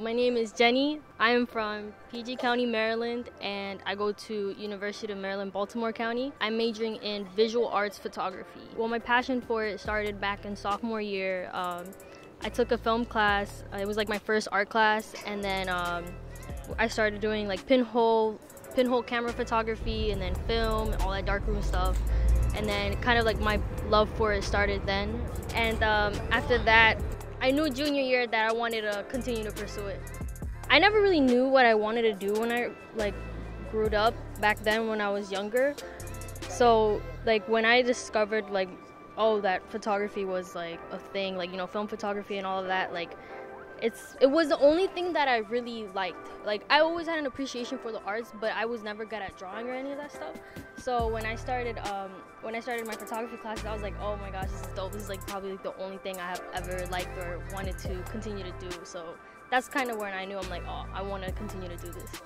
My name is Jenny. I am from PG County, Maryland, and I go to University of Maryland, Baltimore County. I'm majoring in visual arts photography. Well, my passion for it started back in sophomore year. I took a film class. It was like my first art class, and then I started doing like pinhole camera photography, and then film, and all that darkroom stuff. And then kind of like my love for it started then. And after that, I knew junior year that I wanted to continue to pursue it. I never really knew what I wanted to do when I grew up back then when I was younger. So when I discovered oh, that photography was a thing, film photography and all of that, it was the only thing that I really liked. I always had an appreciation for the arts, but I was never good at drawing or any of that stuff. So when I started my photography classes, I was like, oh my gosh, this is dope. This is probably the only thing I have ever liked or wanted to continue to do. So that's kind of when I knew, I'm like, oh, I want to continue to do this.